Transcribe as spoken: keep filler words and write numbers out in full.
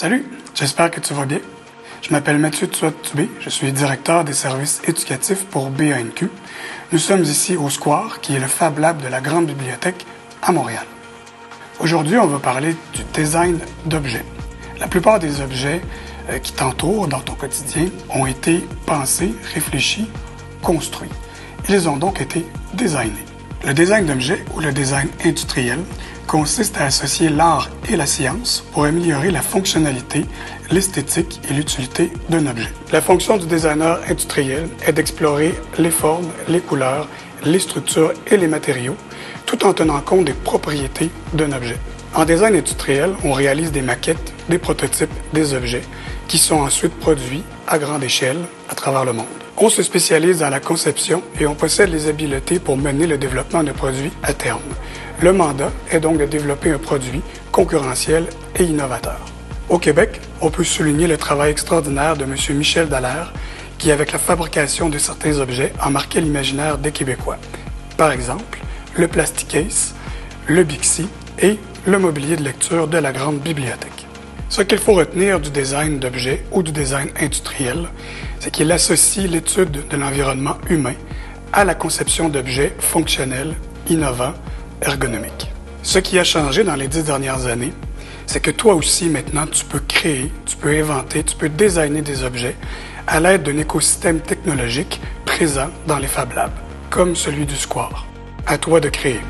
Salut, j'espère que tu vas bien. Je m'appelle Mathieu Toubié, je suis directeur des services éducatifs pour B A N Q. Nous sommes ici au Square, qui est le Fab Lab de la Grande Bibliothèque à Montréal. Aujourd'hui, on va parler du design d'objets. La plupart des objets qui t'entourent dans ton quotidien ont été pensés, réfléchis, construits. Ils ont donc été designés. Le design d'objets ou le design industriel consiste à associer l'art et la science pour améliorer la fonctionnalité, l'esthétique et l'utilité d'un objet. La fonction du designer industriel est d'explorer les formes, les couleurs, les structures et les matériaux, tout en tenant compte des propriétés d'un objet. En design industriel, on réalise des maquettes, des prototypes, des objets qui sont ensuite produits à grande échelle à travers le monde. On se spécialise dans la conception et on possède les habiletés pour mener le développement de produits à terme. Le mandat est donc de développer un produit concurrentiel et innovateur. Au Québec, on peut souligner le travail extraordinaire de M. Michel Dallaire, qui, avec la fabrication de certains objets, a marqué l'imaginaire des Québécois. Par exemple, le PlastiCase, le Bixi et le mobilier de lecture de la Grande Bibliothèque. Ce qu'il faut retenir du design d'objets ou du design industriel, c'est qu'il associe l'étude de l'environnement humain à la conception d'objets fonctionnels, innovants, ergonomiques. Ce qui a changé dans les dix dernières années, c'est que toi aussi maintenant tu peux créer, tu peux inventer, tu peux designer des objets à l'aide d'un écosystème technologique présent dans les Fab Labs, comme celui du Square. À toi de créer.